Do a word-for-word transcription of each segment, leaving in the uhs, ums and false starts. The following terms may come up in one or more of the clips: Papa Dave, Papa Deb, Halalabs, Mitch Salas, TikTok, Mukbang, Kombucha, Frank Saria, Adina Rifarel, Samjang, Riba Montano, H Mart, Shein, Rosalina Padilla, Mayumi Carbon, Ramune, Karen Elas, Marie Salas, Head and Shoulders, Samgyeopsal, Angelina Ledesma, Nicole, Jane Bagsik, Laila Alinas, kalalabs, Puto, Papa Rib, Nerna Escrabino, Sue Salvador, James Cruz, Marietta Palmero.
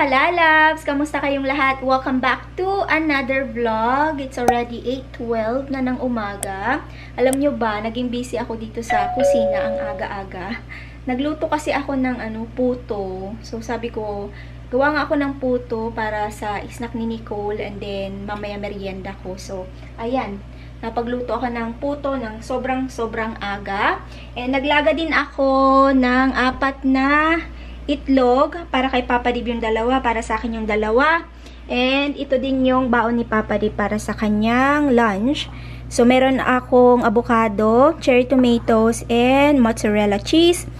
Halalabs! Kamusta kayong lahat? Welcome back to another vlog. It's already eight twelve na ng umaga. Alam nyo ba, naging busy ako dito sa kusina ang aga-aga. Nagluto kasi ako ng ano, puto. So sabi ko, gawa nga ako ng puto para sa snack ni Nicole and then mamaya merienda ko. So ayan, napagluto ako ng puto ng sobrang-sobrang aga. And naglaga din ako ng apat na itlog, para kay Papa Deb yung dalawa, para sa akin yung dalawa. And ito din yung baon ni Papa Deb para sa kanyang lunch. So meron akong avocado, cherry tomatoes, and mozzarella cheese.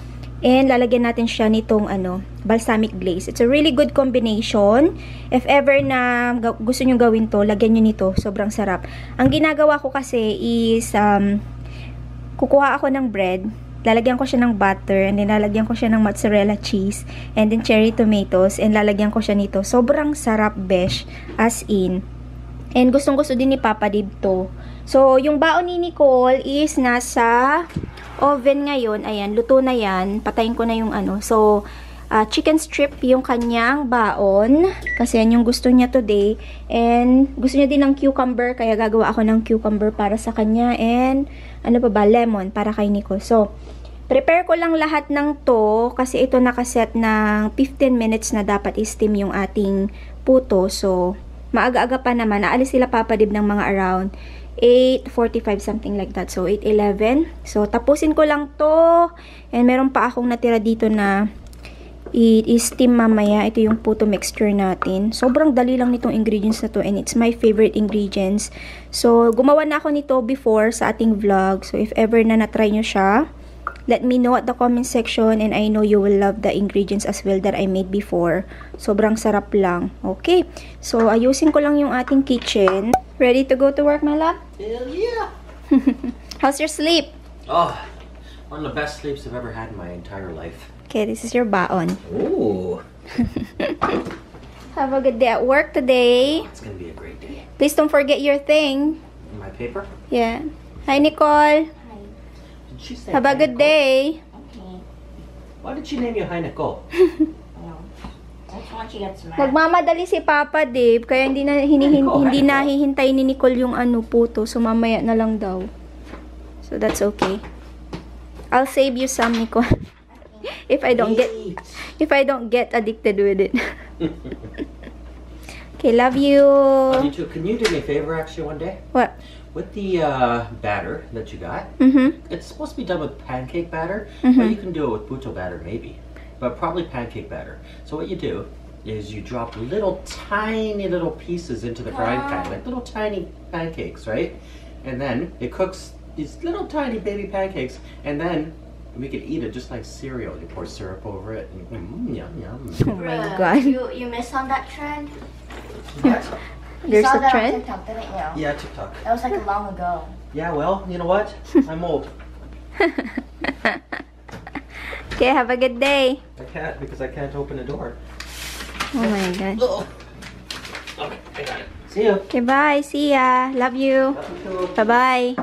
And lalagyan natin siya nitong ano, balsamic glaze. It's a really good combination. If ever na gusto nyo gawin to, lagyan nyo nito. Sobrang sarap. Ang ginagawa ko kasi is um, kukuha ako ng bread. Lalagyan ko siya ng butter, and then lalagyan ko siya ng mozzarella cheese, and then cherry tomatoes, and lalagyan ko siya nito. Sobrang sarap, besh, as in. And gustong-gusto din ni Papa Deb to. So, yung baon ni Nicole is nasa oven ngayon. Ayan, luto na yan. Patayin ko na yung ano. So, uh, chicken strip yung kanyang baon. Kasi yan yung gusto niya today. And gusto niya din ng cucumber, kaya gagawa ako ng cucumber para sa kanya. And ano pa ba? Lemon para kay Nicole. So, prepare ko lang lahat ng to kasi ito nakaset ng fifteen minutes na dapat i-steam yung ating puto. So, maaga-aga pa naman. Naalis sila Papa Deb ng mga around eight forty-five, something like that. So, eight eleven. So, tapusin ko lang to. And meron pa akong natira dito na i-steam mamaya. Ito yung puto mixture natin. Sobrang dali lang nitong ingredients na to, and it's my favorite ingredients. So, gumawa na ako nito before sa ating vlog. So, if ever na natry nyo siya, let me know at the comment section, and I know you will love the ingredients as well that I made before. Sobrang sarap lang. Okay. So, ayusin ko lang yung ating kitchen. Ready to go to work, my love? Hell yeah! How's your sleep? Oh, one of the best sleeps I've ever had in my entire life. Okay, this is your baon. Ooh. Have a good day at work today. It's gonna be a great day. Please don't forget your thing. My paper? Yeah. Hi, Nicole. Hi. Did she say Have hi, a good Nicole? Day. Okay. Why did she name you Hi, Nicole? No. That's when she gets mad. Nagmamadali si Papa Deb, kaya hindi na hinihin Nicole, hindi na hihintay ni Nicole yung ano puto, so mamaya na lang daw. So that's okay. I'll save you some, Nicole. If I don't get, if I don't get addicted with it. Okay, love you. Love you too. Can you do me a favor actually one day? What? With the uh, batter that you got, mm-hmm. It's supposed to be done with pancake batter, mm-hmm. But you can do it with puto batter maybe, but probably pancake batter. So what you do is you drop little tiny little pieces into the frying pan, like little tiny pancakes, right? And then it cooks these little tiny baby pancakes, and then we could eat it just like cereal. You pour syrup over it and mm, yum yum. Oh my god. You, you missed on that trend? What? You There's saw a that trend? On TikTok, didn't you? Yeah, TikTok. That was like long ago. Yeah, well, you know what? I'm old. Okay, have a good day. I can't because I can't open the door. Oh my god. Oh. Okay, I got it. See ya. Okay, bye. See ya. Love you. Bye-bye.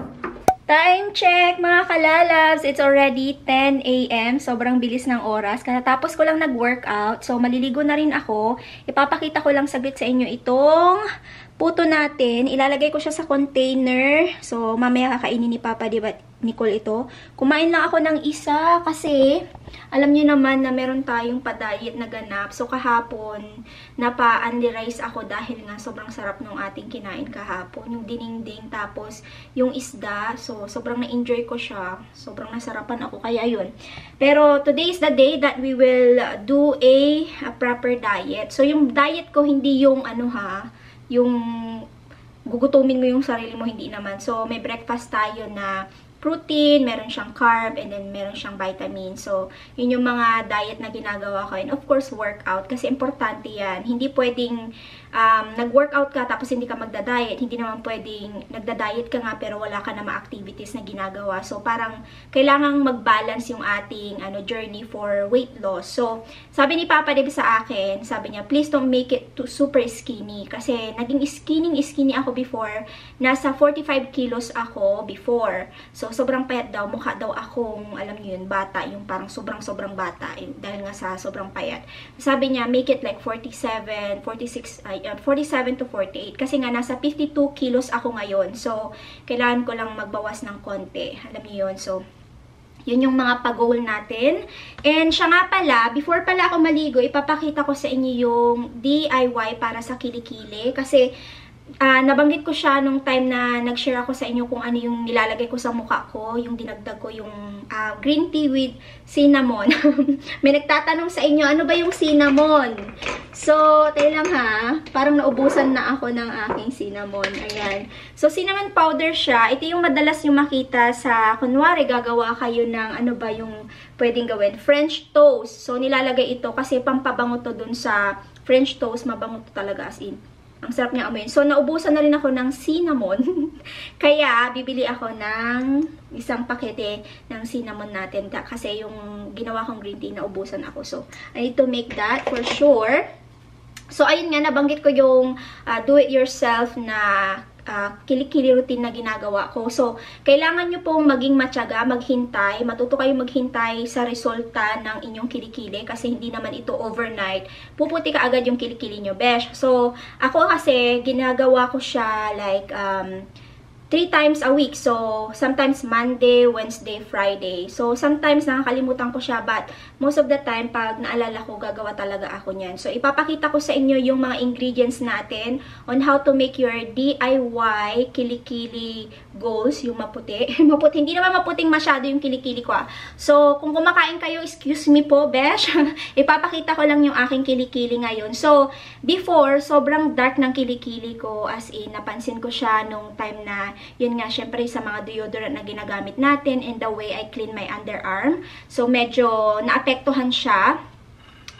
Time check, mga kalalabs! It's already ten A M Sobrang bilis ng oras. Katatapos ko lang nag-workout. So, maliligo na rin ako. Ipapakita ko lang saglit sa inyo itong puto natin. Ilalagay ko siya sa container. So, mamaya kakainin ni Papa Deb at Nicole ito. Kumain lang ako ng isa kasi alam nyo naman na meron tayong pa-diet na ganap. So, kahapon, napa-underize ako dahil nga sobrang sarap nung ating kinain kahapon. Yung dininding, tapos yung isda. So, sobrang na-enjoy ko siya. Sobrang nasarapan ako. Kaya yun. Pero today is the day that we will do a, a proper diet. So yung diet ko hindi yung ano ha, yung gugutumin mo yung sarili mo, hindi naman. So may breakfast tayo na protein, meron siyang carb, and then meron siyang vitamin. So, yun yung mga diet na ginagawa ko. And of course, workout. Kasi importante yan. Hindi pwedeng um, nag-workout ka tapos hindi ka magda-diet, hindi naman pwedeng nagda-diet ka nga pero wala ka na ma-activities na ginagawa. So parang kailangang mag-balance yung ating ano, journey for weight loss. So sabi ni Papa Deb sa akin, sabi niya, please don't make it too super skinny. Kasi naging skinny-skinny ako before. Nasa forty-five kilos ako before. So sobrang payat daw, mukha daw akong, alam niyo yun, bata. Yung parang sobrang-sobrang bata. Yung, dahil nga sa sobrang payat. Sabi niya, make it like forty-seven, forty-six, forty-seven to forty-eight. Kasi nga, nasa fifty-two kilos ako ngayon. So, kailangan ko lang magbawas ng konti. Alam niyo yun. So, yun yung mga pag-goal natin. And siya nga pala, before pala ako maligo, ipapakita ko sa inyo yung D I Y para sa kilikili. Kasi, Uh, nabanggit ko siya nung time na nag-share ako sa inyo kung ano yung nilalagay ko sa mukha ko, yung dinagdag ko yung uh, green tea with cinnamon. May nagtatanong sa inyo, ano ba yung cinnamon? So, tayo lang ha, parang naubusan na ako ng aking cinnamon. Ayan. So, cinnamon powder siya. Ito yung madalas yung makita sa, kunwari, gagawa kayo ng ano ba yung pwedeng gawin? French toast. So, nilalagay ito kasi pampabango to dun sa French toast. Mabango to talaga as in. Ang sarap niya amoy. So, naubusan na rin ako ng cinnamon. Kaya, bibili ako ng isang pakete ng cinnamon natin. Kasi yung ginawa kong green tea, naubusan ako. So, I need to make that for sure. So, ayun nga, nabanggit ko yung uh, do-it-yourself na Uh, kilikili routine na ginagawa ko. So, kailangan nyo pong maging matyaga, maghintay, matuto kayong maghintay sa resulta ng inyong kilikili kasi hindi naman ito overnight. Puputi ka agad yung kilikili nyo, besh. So, ako kasi, ginagawa ko siya like, um, three times a week. So, sometimes Monday, Wednesday, Friday. So, sometimes nakakalimutan ko siya but most of the time, pag naalala ko, gagawa talaga ako niyan. So, ipapakita ko sa inyo yung mga ingredients natin on how to make your D I Y kilikili goals, yung maputi. Maputi. Hindi naman maputing masyado yung kilikili ko. Ah. So, kung kumakain kayo, excuse me po, besh. Ipapakita ko lang yung aking kilikili ngayon. So, before, sobrang dark ng kilikili ko as in, napansin ko siya nung time na yun nga, syempre sa mga deodorant na ginagamit natin and the way I clean my underarm. So, medyo naapektuhan siya.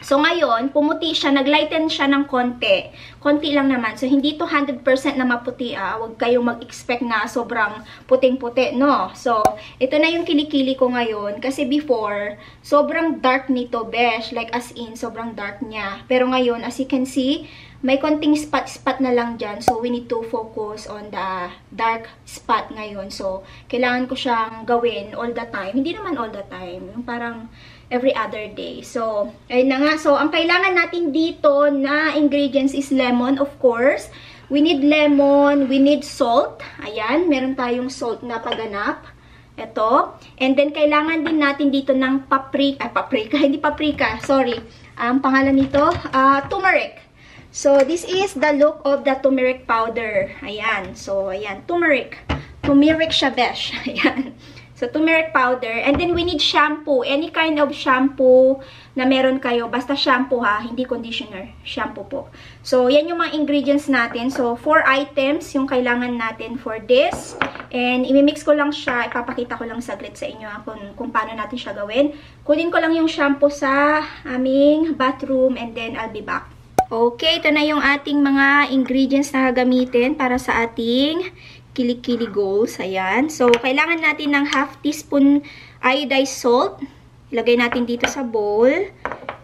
So, ngayon, pumuti siya, naglighten siya ng konti. Konti lang naman. So, hindi to one hundred percent na maputi, ah. Huwag kayong mag-expect na sobrang puting-puti, no? So, ito na yung kilikili ko ngayon. Kasi before, sobrang dark nito, besh. Like, as in, sobrang dark niya. Pero ngayon, as you can see, may konting spot-spot na lang dyan. So, we need to focus on the dark spot ngayon. So, kailangan ko siyang gawin all the time. Hindi naman all the time. Yung parang every other day. So, ayun na nga. So, ang kailangan natin dito na ingredients is lemon, of course. We need lemon. We need salt. Ayan. Meron tayong salt na paganap. Ito. And then, kailangan din natin dito ng paprika. Ah, paprika. Hindi paprika. Sorry. Ang pangalan nito, uh, turmeric. So, this is the look of the turmeric powder. Ayan. So, ayan. Turmeric. Turmeric siya, besh. Ayan. So, turmeric powder. And then, we need shampoo. Any kind of shampoo na meron kayo. Basta shampoo, ha. Hindi conditioner. Shampoo po. So, yan yung mga ingredients natin. So, four items yung kailangan natin for this. And, imimix ko lang siya. Ipapakita ko lang saglit sa inyo, ha, kung, kung paano natin siya gawin. Kunin ko lang yung shampoo sa aming bathroom. And then, I'll be back. Okay, ito na yung ating mga ingredients na gagamitin para sa ating kilikili goals. Ayan. So, kailangan natin ng half teaspoon iodized salt. Ilagay natin dito sa bowl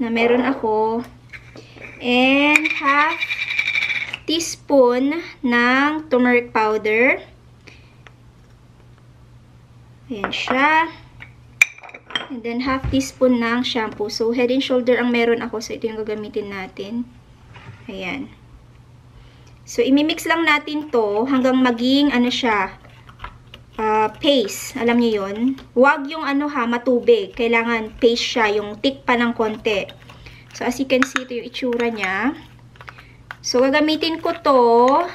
na meron ako. And half teaspoon ng turmeric powder. Ayan siya. And then half teaspoon ng shampoo. So, Head and Shoulder ang meron ako. So, ito yung gagamitin natin. Ayan. So, imimix lang natin to hanggang maging, ano siya, uh, paste. Alam niyo yun? Huwag yung, ano ha, matubig. Kailangan paste siya, yung thick pa ng konti. So, as you can see, ito yung itsura niya. So, gagamitin ko to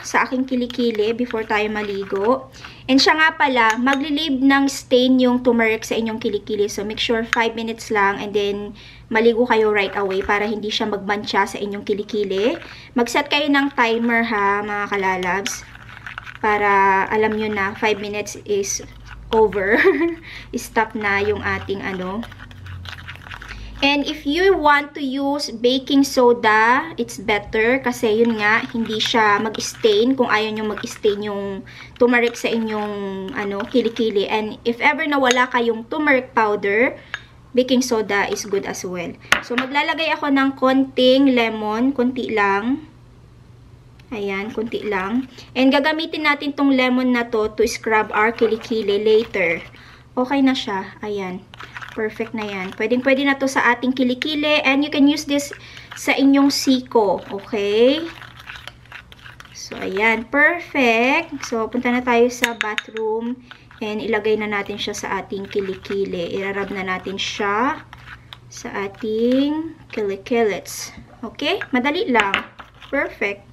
sa aking kilikili before tayo maligo. And siya nga pala, maglilib ng stain yung turmeric sa inyong kilikili. So, make sure five minutes lang and then maligo kayo right away para hindi siya magmantsa sa inyong kilikili. Mag-set kayo ng timer ha, mga kalalabs. Para alam nyo na five minutes is over. Stop na yung ating ano, And if you want to use baking soda, it's better kasi yun nga, hindi siya mag-stain kung ayaw nyo mag-stain yung turmeric sa inyong ano, kilikili. And if ever na wala kayong turmeric powder, baking soda is good as well. So maglalagay ako ng konting lemon, konti lang. Ayan, konti lang. And gagamitin natin tong lemon na to to scrub our kilikili later. Okay na siya. Ayan. Perfect na yan. Pwedeng pwede na to sa ating kilikili. And you can use this sa inyong siko. Okay? So, ayan. Perfect. So, punta na tayo sa bathroom. And ilagay na natin siya sa ating kilikili. Irarab na natin siya sa ating kilikilits. Okay? Madali lang. Perfect.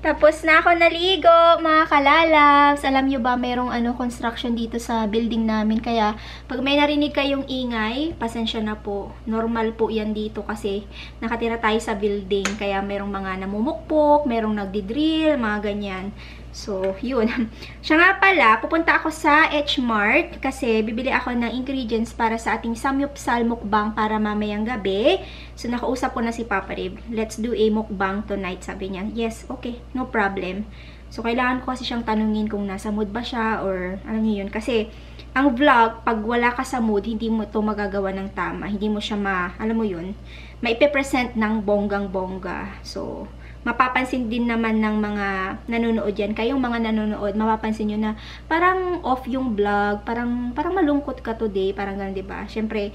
Tapos na ako naligo, mga kalalabs. Alam nyo ba, mayroong ano, construction dito sa building namin. Kaya, pag may narinig kayong ingay, pasensya na po. Normal po yan dito kasi nakatira tayo sa building. Kaya, mayroong mga namumukpok, mayroong nagdi-drill, mga ganyan. So, yun. Siya nga pala, pupunta ako sa H Mart kasi bibili ako ng ingredients para sa ating Samgyeopsal mukbang para mamayang gabi. So, nakausap ko na si Papa Rib. Let's do a mukbang tonight, sabi niya. Yes, okay. No problem. So, kailangan ko kasi siyang tanungin kung nasa mood ba siya or alam niyo yun. Kasi, ang vlog, pag wala ka sa mood, hindi mo ito magagawa ng tama. Hindi mo siya ma, alam mo yun, maipepresent ng bonggang-bongga. So, mapapansin din naman ng mga nanonood yan. Kayong mga nanonood, mapapansin nyo na parang off yung vlog, parang, parang malungkot ka today, parang ganun, diba? Siyempre,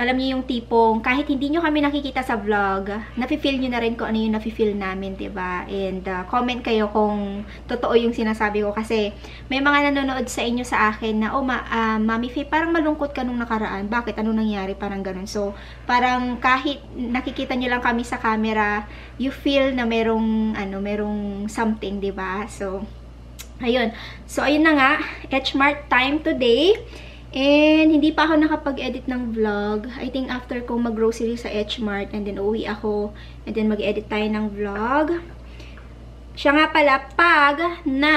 alam niyo yung tipong, kahit hindi nyo kami nakikita sa vlog, nafe-feel nyo na rin kung ano yung nafe-feel namin, diba? And uh, comment kayo kung totoo yung sinasabi ko. Kasi may mga nanonood sa inyo sa akin na, oh, ma uh, Mami Faye, parang malungkot ka nung nakaraan. Bakit? Anong nangyari? Parang ganun. So, parang kahit nakikita nyo lang kami sa camera, you feel na merong, ano, merong something, diba? So, ayun. So, ayun na nga. H Mart time today. And hindi pa ako nakapag-edit ng vlog. I think after kong mag-grocery sa H Mart and then uwi ako and then mag-edit tayo ng vlog. Siya nga pala, pag na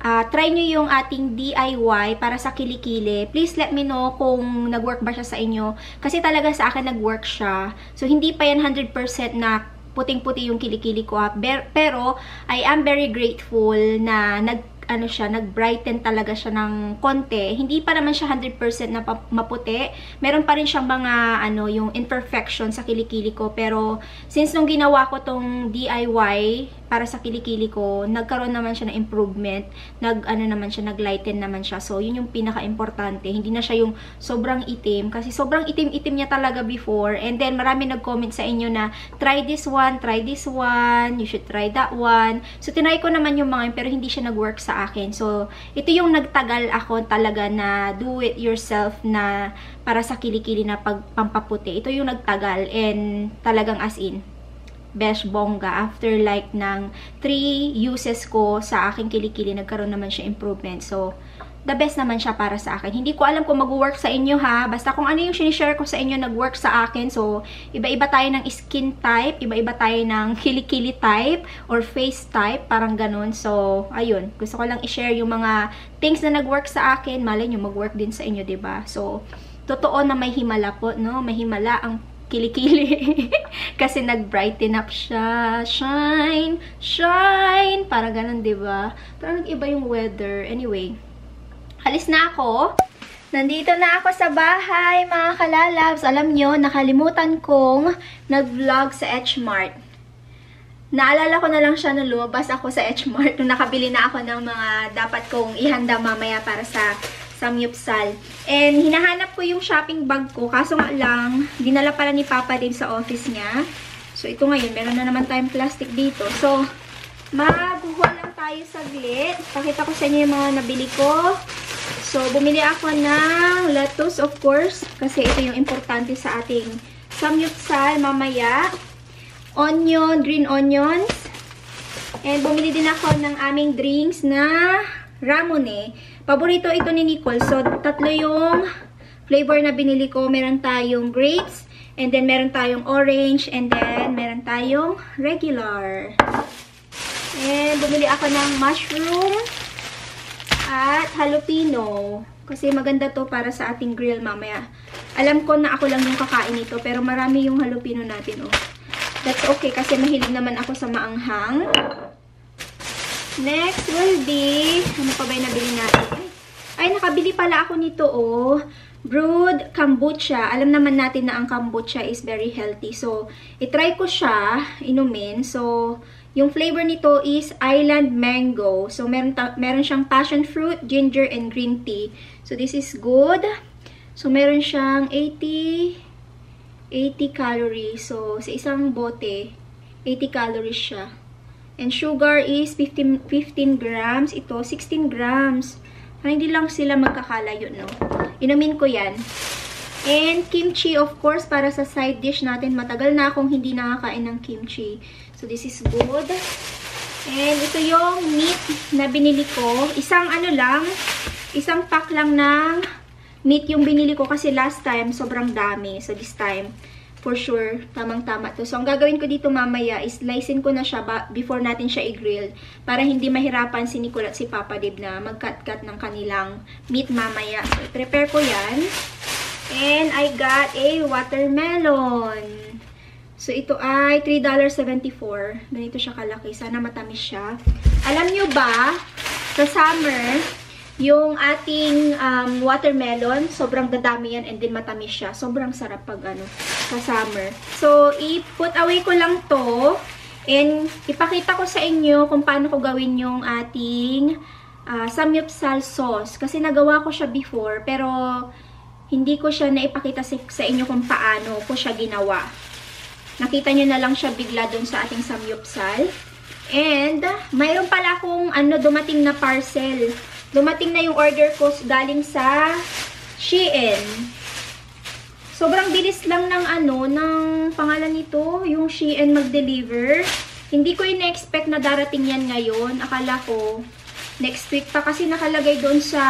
uh, try nyo yung ating D I Y para sa kilikili, please let me know kung nag-work ba siya sa inyo. Kasi talaga sa akin nag-work siya. So hindi pa yan one hundred percent na puting-puti yung kilikili ko. Pero I am very grateful na nag ano siya, nag-brighten talaga siya ng konti. Hindi pa naman siya one hundred percent na maputi. Meron pa rin siyang mga, ano, yung imperfection sa kilikili ko. Pero, since nung ginawa ko tong D I Y para sa kilikili ko, nagkaroon naman siya ng improvement. Nag, ano naman siya, nag-lighten naman siya. So, yun yung pinaka-importante. Hindi na siya yung sobrang itim. Kasi sobrang itim-itim niya talaga before. And then, marami nag-comment sa inyo na, try this one, try this one, you should try that one. So, tinry ko naman yung mga yun, pero hindi siya nag-work sa akin. So, ito yung nagtagal ako talaga na do it yourself na para sa kilikili na pagpampaputi. Ito yung nagtagal and talagang as in, besh bongga. After like ng three uses ko sa aking kilikili, nagkaroon naman siya improvement. So, the best naman siya para sa akin. Hindi ko alam kung mag-work sa inyo ha. Basta kung ano yung sinishare ko sa inyo, nag-work sa akin. So, iba-iba tayo ng skin type, iba-iba tayo ng kilikili type, or face type, parang ganun. So, ayun. Gusto ko lang i-share yung mga things na nag-work sa akin. Malay nyo, mag-work din sa inyo, diba? So, totoo na may himala po, no? May himala ang kilikili. Kasi nag-brighten up siya. Shine! Shine! Parang ganun, diba? Parang nag-iba yung weather. Anyway, alis na ako. Nandito na ako sa bahay, mga kalalabs. Alam nyo, nakalimutan kong nag-vlog sa H Mart. Naalala ko na lang siya nung lumabas ako sa H Mart. Nung nakabili na ako ng mga dapat kong ihanda mamaya para sa Samgyeopsal. And hinahanap ko yung shopping bag ko. Kaso nga lang, dinala pala ni Papa Dave sa office niya. So ito ngayon, meron na naman tayong plastic dito. So, magkuha lang tayo saglit. Pakita ko sa inyo yung mga nabili ko. So, bumili ako ng lettuce, of course, kasi ito yung importante sa ating samgyeopsal mamaya. Onion, green onions. And bumili din ako ng aming drinks na ramune. Paborito ito ni Nicole. So, tatlo yung flavor na binili ko. Meron tayong grapes, and then meron tayong orange, and then meron tayong regular. And bumili ako ng mushroom. at jalapeno. Kasi maganda to para sa ating grill mamaya. Alam ko na ako lang yung kakain nito, pero marami yung jalapeno natin, oh. That's okay kasi mahilig naman ako sa maanghang. Next will be, ano pa ba yung nabili natin? Ay, nakabili pala ako nito, oh. Brewed kombucha. Alam naman natin na ang kombucha is very healthy. So, itry ko siya inumin. So, yung flavor nito is Island Mango. So, meron, meron siyang passion fruit, ginger, and green tea. So, this is good. So, meron siyang eighty, eighty calories. So, sa isang bote, eighty calories siya. And sugar is fifteen, fifteen grams. Ito, sixteen grams. Ay, hindi lang sila magkakalayo, no? Inumin ko yan. And kimchi, of course, para sa side dish natin. Matagal na akong hindi nakakain ng kimchi. So, this is good. And ito yung meat na binili ko. Isang ano lang, isang pack lang ng meat yung binili ko kasi last time, sobrang dami. So, this time, for sure, tamang-tama to. So, ang gagawin ko dito mamaya is slicein ko na siya before natin siya i-grill para hindi mahirapan si Nicole at si Papa Deb na mag-cut-cut ng kanilang meat mamaya. So, prepare ko yan. And I got a watermelon. So, ito ay three seventy-four. Ganito siya kalaki. Sana matamis siya. Alam nyo ba, sa summer, yung ating um, watermelon, sobrang dadami yan and din matamis siya. Sobrang sarap pag ano, sa summer. So, i-put away ko lang to. And ipakita ko sa inyo kung paano ko gawin yung ating uh, samgyeopsal sauce. Kasi nagawa ko siya before, pero hindi ko siya naipakita sa inyo kung paano ko siya ginawa. Nakita nyo na lang siya bigla dun sa ating samgyeopsal. And, mayroon pala akong ano, dumating na parcel. Dumating na yung order ko galing sa Shein. Sobrang bilis lang ng ano, ng pangalan nito, yung Shein mag-deliver. Hindi ko in-expect na darating yan ngayon. Akala ko, next week pa kasi nakalagay doon sa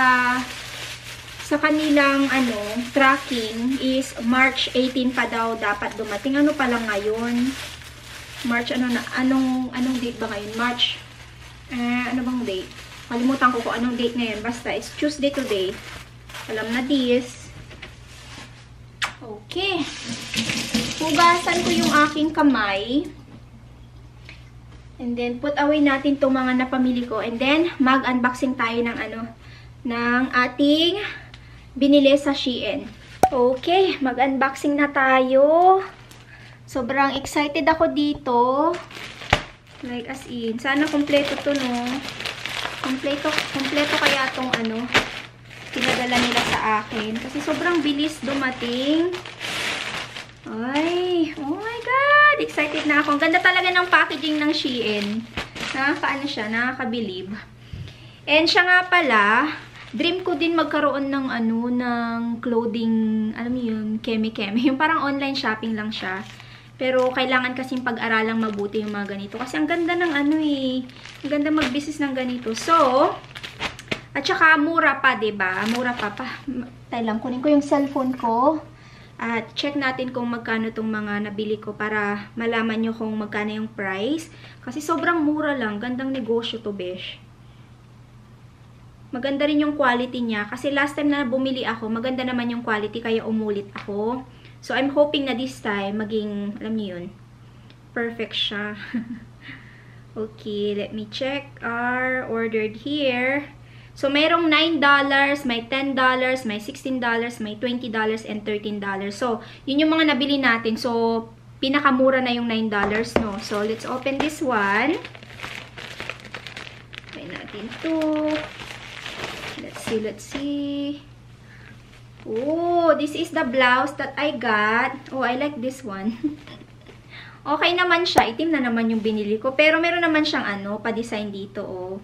sa kanilang ano, tracking is March eighteenth pa daw dapat dumating. Ano pa lang ngayon? March ano na, anong anong date ba ngayon? March uh, ano bang date? Kalimutan ko kung anong date ngayon. Basta it's Tuesday today. Alam na this. Okay. Hugasan ko yung aking kamay. And then put away natin itong mga napamili ko. And then mag-unboxing tayo ng ano, ng ating binili sa Shein. Okay, mag-unboxing na tayo. Sobrang excited ako dito. Like as in, sana kompleto to, no? Kompleto, kompleto kaya tong ano, pinadala nila sa akin. Kasi sobrang bilis dumating. Ay, oh my God! Excited na ako. Ang ganda talaga ng packaging ng Shein. Nakakaano siya, nakakabilib. And siya nga pala, dream ko din magkaroon ng ano, ng clothing, alam mo yun, keme-keme. Yung parang online shopping lang siya. Pero kailangan kasing pag-aralang mabuti yung mga ganito. Kasi ang ganda ng ano eh. Ang ganda mag-business ng ganito. So, at saka mura pa, diba? Mura pa pa. Tayo lang, kunin ko yung cellphone ko. At check natin kung magkano itong mga nabili ko para malaman nyo kung magkano yung price. Kasi sobrang mura lang. Gandang negosyo to, besh. Maganda rin yung quality niya. Kasi last time na bumili ako, maganda naman yung quality. Kaya umulit ako. So, I'm hoping na this time, maging, alam niyo yun, perfect siya. Okay, let me check. Our ordered here. So, mayroong nine dollars, may ten dollars, may sixteen dollars, may twenty dollars, and thirteen dollars. So, yun yung mga nabili natin. So, pinakamura na yung nine dollars, no? So, let's open this one. Open natin to. Let's see, let's see. Oh, this is the blouse that I got. Oh, I like this one. Okay naman siya. Itim na naman yung binili ko. Pero meron naman siyang ano, pa-design dito, oh.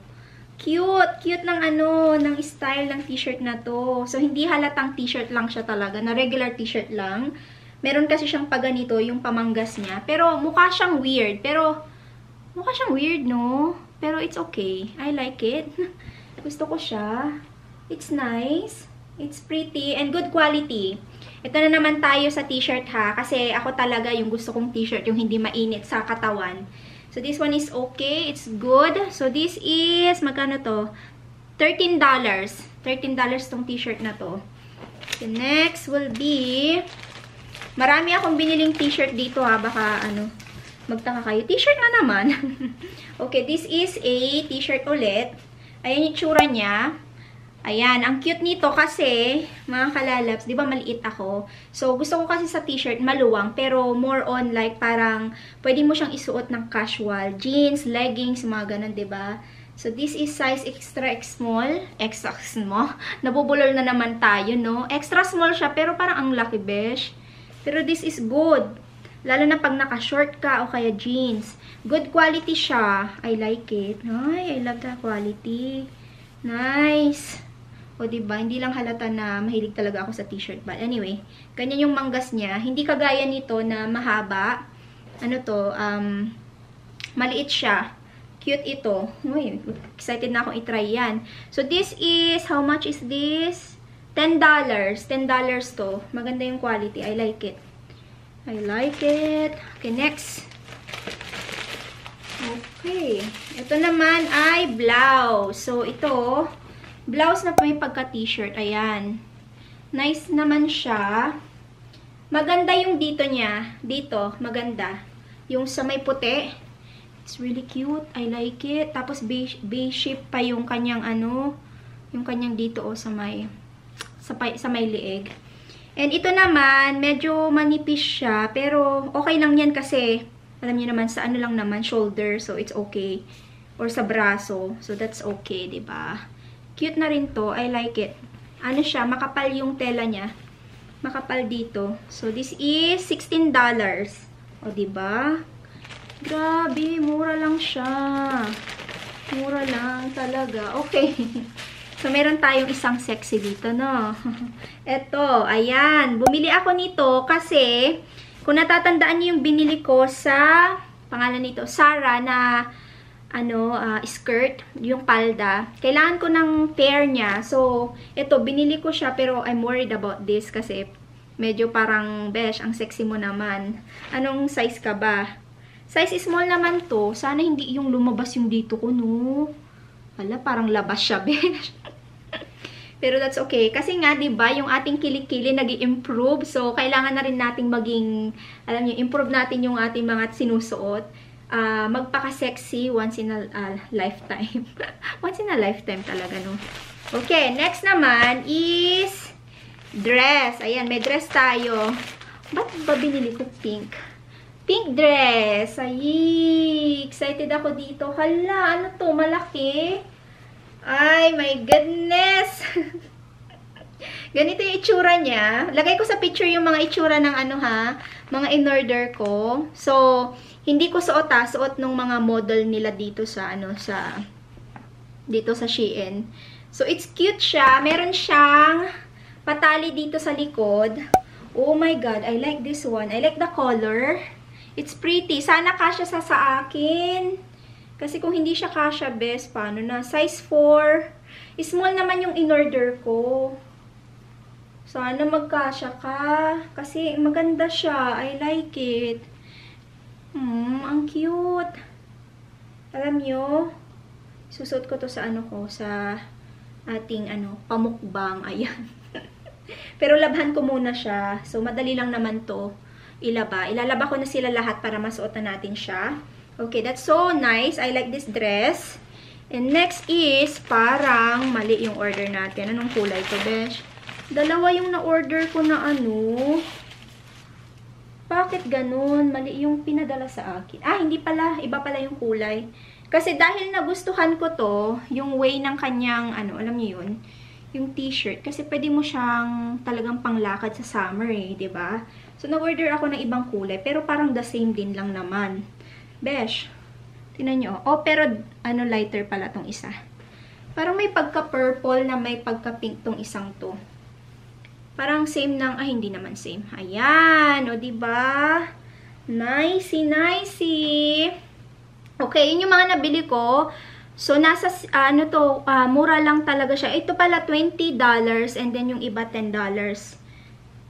Cute! Cute ng ano, ng style ng t-shirt na to. So, hindi halatang t-shirt lang siya talaga, na regular t-shirt lang. Meron kasi siyang paganito, yung pamanggas niya. Pero, mukha siyang weird. Pero, mukha siyang weird, no? Pero, it's okay. I like it. Gusto ko siya. It's nice. It's pretty and good quality. Ito na naman tayo sa t-shirt ha. Kasi ako talaga yung gusto kong t-shirt, yung hindi mainit sa katawan. So, this one is okay. It's good. So, this is, magkano to? thirteen dollars. thirteen dollars tong t-shirt na to. The next will be, marami akong biniling t-shirt dito ha, baka ano, magtaka kayo. T-shirt na naman. Okay, this is a t-shirt ulit. Ayan yung tsura niya. Ayan, ang cute nito kasi, mga kalalabs, di ba maliit ako? So, gusto ko kasi sa t-shirt maluwang, pero more on like parang pwede mo siyang isuot ng casual. Jeans, leggings, mga ganun, di ba? So, this is size extra small. Extra small? Nabubulol na naman tayo, no? Extra small siya, pero parang ang laki, besh. Pero this is good. Lalo na pag naka-short ka o kaya jeans. Good quality siya. I like it. Ay, I love the quality. Nice. O, diba? Hindi lang halata na mahilig talaga ako sa t-shirt. But anyway, ganyan yung manggas niya. Hindi kagaya nito na mahaba. Ano to? Um, maliit siya. Cute ito. Uy, excited na akong itry yan. So, this is, how much is this? ten dollars. ten dollars to. Maganda yung quality. I like it. I like it. Okay, next. Okay. Ito naman ay blouse. So, ito, blouse na may pagka-t-shirt. Ayan. Nice naman siya. Maganda yung dito niya. Dito, maganda. Yung sa may puti. It's really cute. I like it. Tapos, beige, beige shape pa yung kanyang ano, yung kanyang dito o oh, sa may, sa, sa may liig. And ito naman, medyo manipis siya, pero okay lang yan kasi, alam niyo naman, sa ano lang naman, shoulder, so it's okay. Or sa braso, so that's okay, diba? Cute na rin to, I like it. Ano siya, makapal yung tela niya. Makapal dito. So this is sixteen dollars. O, diba? Grabe, mura lang siya. Mura lang talaga. Okay. So, meron tayong isang sexy dito, no? Eto, ayan. Bumili ako nito kasi, kung natatandaan niyo yung binili ko sa, pangalan nito, Sarah na, ano, uh, skirt, yung palda. Kailangan ko ng pair niya. So, eto, binili ko siya pero I'm worried about this kasi medyo parang, besh, ang sexy mo naman. Anong size ka ba? Size small naman to. Sana hindi yung lumabas yung dito ko, no? Wala, parang labas siya, besh. Pero that's okay. Kasi nga, diba, yung ating kilikili nag-i-improve. So, kailangan na rin nating maging, alam nyo, improve natin yung ating mga sinusuot. Uh, magpaka-sexy once in a uh, lifetime. Once in a lifetime talaga, no? Okay, next naman is dress. Ayan, may dress tayo. Ba't ba binili ko pink? Pink dress. Ay, excited ako dito. Hala, ano to? Malaki? Ay, my goodness! Ganito yung itsura niya. Lagay ko sa picture yung mga itsura ng ano ha, mga in-order ko. So, hindi ko suot ha, suot nung mga model nila dito sa ano, sa, dito sa Shein. So, it's cute siya. Meron siyang patali dito sa likod. Oh my God, I like this one. I like the color. It's pretty. Sana kasya sa sa akin. Kasi kung hindi siya kasha, best, paano na? Size four. Small naman yung in-order ko. Sana magkasya ka. Kasi maganda siya. I like it. Hmm, ang cute. Alam nyo, susot ko to sa ano ko, sa ating ano, pamukbang. Ayan. Pero labhan ko muna siya. So, madali lang naman to ilaba. Ilalaba ko na sila lahat para masuot na natin siya. Okay, that's so nice. I like this dress. And next is, parang mali yung order natin. Anong kulay to, besh? Dalawa yung na-order ko na ano. Bakit ganun? Mali yung pinadala sa akin. Ah, hindi pala. Iba pala yung kulay. Kasi dahil nagustuhan ko to, yung way ng kanyang, ano, alam niyo yun, yung t-shirt. Kasi pwede mo siyang talagang panglakad sa summer eh, diba? So, na-order ako ng ibang kulay. Pero parang the same din lang naman. Besh, tingnan nyo. Oh, pero ano, lighter pala tong isa. Parang may pagka-purple na may pagka-pink tong isang to. Parang same ng, ah, hindi naman same. Ayan, o, diba? Nicey, nicey. Okay, yun yung mga nabili ko. So, nasa, uh, ano to, uh, mura lang talaga siya. Ito pala, twenty dollars and then yung iba, ten dollars.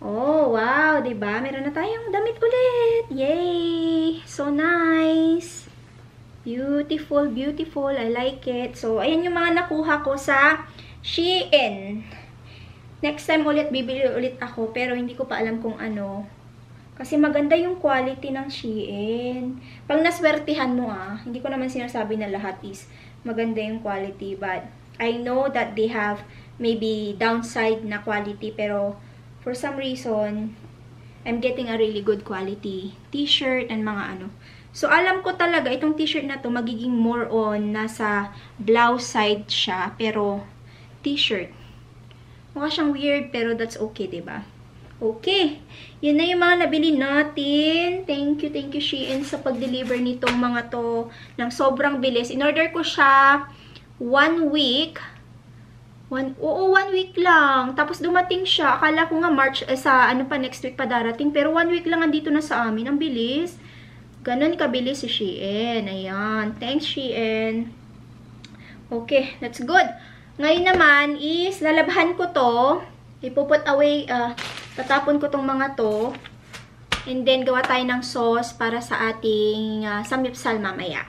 Oh, wow, diba? Meron na tayong damit ulit. Yay! So nice. Beautiful, beautiful. I like it. So, ayan yung mga nakuha ko sa Shein. Next time ulit, bibili ulit ako. Pero hindi ko pa alam kung ano. Kasi maganda yung quality ng Shein. Pag naswertihan mo ah, hindi ko naman sinasabi na lahat is maganda yung quality. But I know that they have maybe downside na quality. Pero for some reason, I'm getting a really good quality t-shirt and mga ano. So, alam ko talaga, itong t-shirt na to magiging more on, nasa blouse side siya, pero t-shirt. Mukha siyang weird, pero that's okay, diba? Okay. Yun na yung mga nabili natin. Thank you, thank you, Shein, sa pag-deliver nitong mga to ng sobrang bilis. In-order ko siya one week. One, oo, one week lang. Tapos dumating siya. Akala ko nga March, eh, sa ano pa, next week pa darating. Pero one week lang andito na sa amin. Ang bilis. Ganon kabilis si Shein. Ayan. Thanks, Shein. Okay. That's good. Ngayon naman is lalabhan ko to. Ipuput away, uh, tatapon ko tong mga to. And then, gawa tayo ng sauce para sa ating uh, samgyeopsal mamaya.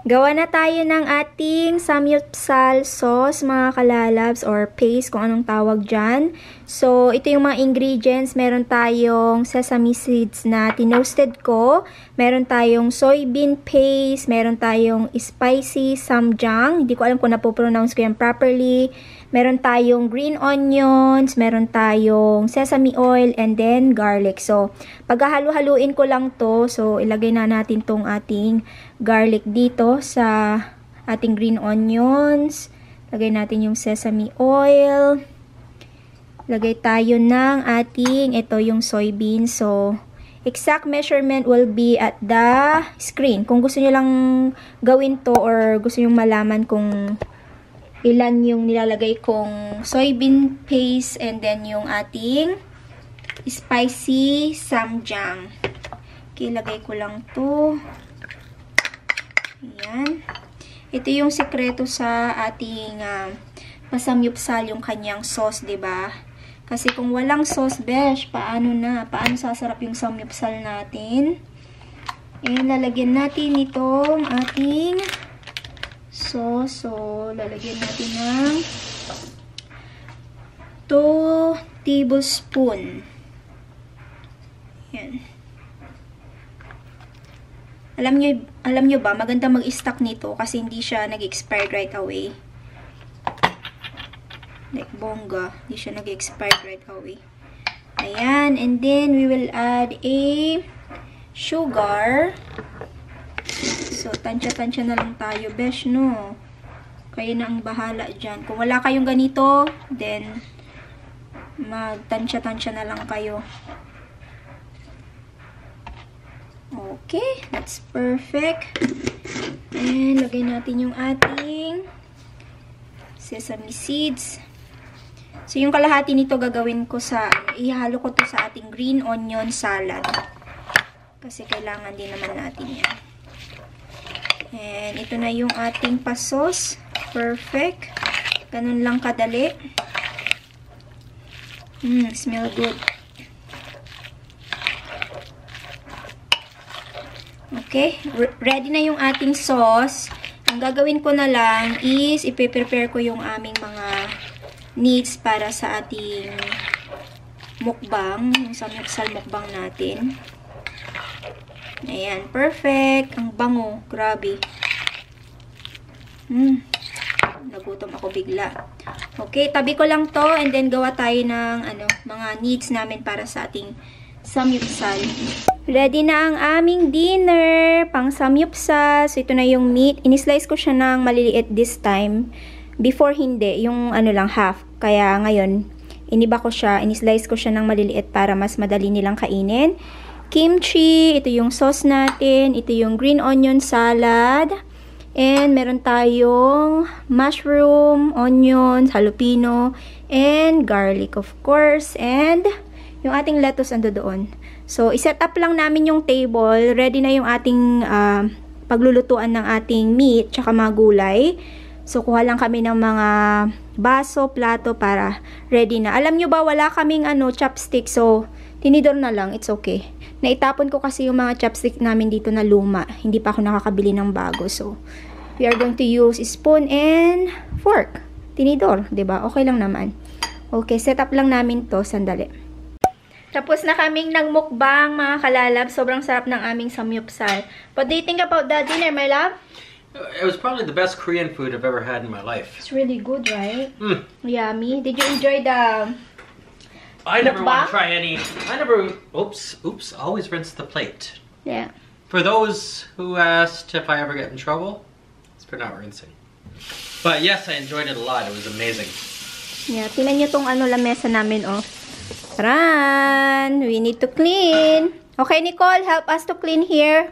Gawa na tayo ng ating samgyeopsal sauce, mga kalalabs, or paste, kung anong tawag dyan. So, ito yung mga ingredients. Meron tayong sesame seeds na tinoasted ko. Meron tayong soybean paste. Meron tayong spicy samjang. Hindi ko alam kung napopronounce ko yan properly. Meron tayong green onions. Meron tayong sesame oil and then garlic. So, paghahalo-haluin ko lang to. So, ilagay na natin tong ating garlic dito sa ating green onions. Lagay natin yung sesame oil. Lagay tayo ng ating, ito yung soybean. So, exact measurement will be at the screen. Kung gusto nyo lang gawin to or gusto nyo malaman kung ilan yung nilalagay kong soybean paste and then yung ating spicy samjang. Okay, lagay ko lang to. Ayan. Ito yung sikreto sa ating uh, pasamyupsal, yung kanyang sauce, diba? Kasi kung walang sauce, besh, paano na? Paano sasarap yung samyupsal natin? Ayan, lalagyan natin itong ating sauce. So, lalagyan natin ng two tablespoons. Ayan. Alam nyo, alam nyo ba, maganda mag-stock nito kasi hindi siya nag-expire right away. Like, bongga. Hindi siya nag-expire right away. Ayan. And then, we will add a sugar. So, tansya-tansya na lang tayo, besh, no? Kayo na ang bahala dyan. Kung wala kayong ganito, then, magtansya-tansya na lang kayo. Okay, that's perfect. And lagay natin yung ating sesame seeds. So, yung kalahati nito gagawin ko sa, ihalo ko to sa ating green onion salad. Kasi kailangan din naman natin yan. And ito na yung ating pasos. Perfect. Ganun lang kadali. Mmm, smell good. Okay, ready na yung ating sauce. Ang gagawin ko na lang is ipe-prepare ko yung aming mga needs para sa ating mukbang, yung samgyeopsal mukbang natin. Ayan, perfect. Ang bango, grabe. Hmm, nagutom ako bigla. Okay, tabi ko lang to and then gawa tayo ng ano, mga needs namin para sa ating samgyeopsal. Ready na ang aming dinner pang samgyeopsal. So, ito na yung meat. Inislice ko siya ng maliliit this time. Before, hindi. Yung ano lang, half. Kaya ngayon, iniba ko siya. Inislice ko siya ng maliliit para mas madali nilang kainin. Kimchi. Ito yung sauce natin. Ito yung green onion salad. And meron tayong mushroom, onions, jalapeno, and garlic, of course. And yung ating lettuce ando doon. So, iset up lang namin yung table. Ready na yung ating uh, paglulutuan ng ating meat tsaka mga gulay. So, kuha lang kami ng mga baso, plato para ready na. Alam nyo ba, wala kaming ano, chopstick. So, tinidor na lang, it's okay. Naitapon ko kasi yung mga chopstick namin dito na luma. Hindi pa ako nakakabili ng bago. So, we are going to use spoon and fork. Tinidor, diba? Okay lang naman. Okay, set up lang namin to. Sandali. Tapos na kaming nagmukbang, mga kalalab. Sobrang sarap ng aming samgyeopsal. What do you think about that dinner, my love? It was probably the best Korean food I've ever had in my life. It's really good, right? Mm. Yummy. Did you enjoy the... I never want to try any... I never... Oops, oops. Always rinse the plate. Yeah. For those who asked if I ever get in trouble, it's for not rinsing. But yes, I enjoyed it a lot. It was amazing. Yeah, tingnan nyo tong ano lamesa namin, oh. Taran! We need to clean. Okay, Nicole, help us to clean here.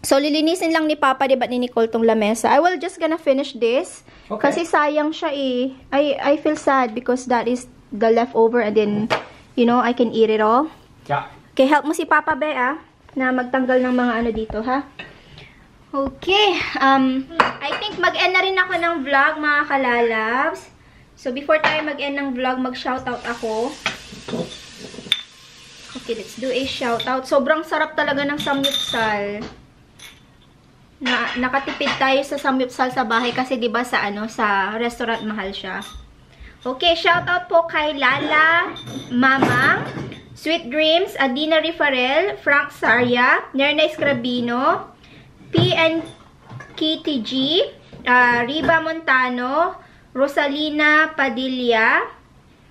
So, lilinisin lang ni Papa, di ba, ni Nicole tong lamesa. I will just gonna finish this. Okay. Kasi sayang siya eh. I, I feel sad because that is the leftover and then, you know, I can eat it all. Yeah. Okay, help mo si Papa Be, ah, na magtanggal ng mga ano dito, ha? Okay. Um, I think mag-end na rin ako ng vlog, mga kalalabs. So, before tayo mag-end ng vlog, mag-shoutout ako. Okay, let's do a shoutout. Sobrang sarap talaga ng samgyeopsal. Na nakatipid tayo sa samgyeopsal sa bahay kasi 'di ba sa ano sa restaurant mahal siya. Okay, shout out po kay Lala, Mama, Sweet Dreams, Adina Rifarel, Frank Saria, Nerna Escrabino, P and Kitty G, uh, Riba Montano, Rosalina Padilla,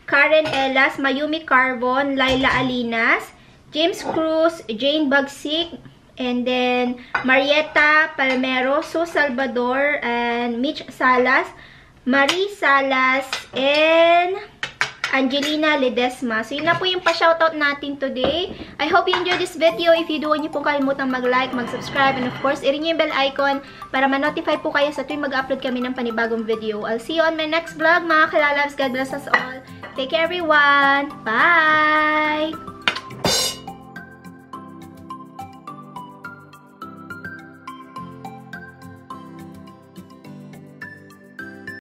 Karen Elas, Mayumi Carbon, Laila Alinas, James Cruz, Jane Bagsik, and then Marietta Palmero, Sue Salvador, and Mitch Salas, Marie Salas, and Angelina Ledesma. So, yun na po yung pa-shoutout natin today. I hope you enjoyed this video. If you do, huwag niyo pong kalimutang mag-like, mag-subscribe, and of course, i-ring niyo yung bell icon para ma-notify po kayo sa tuwing mag-upload kami ng panibagong video. I'll see you on my next vlog, mga kalalabs. God bless us all. Take care, everyone. Bye!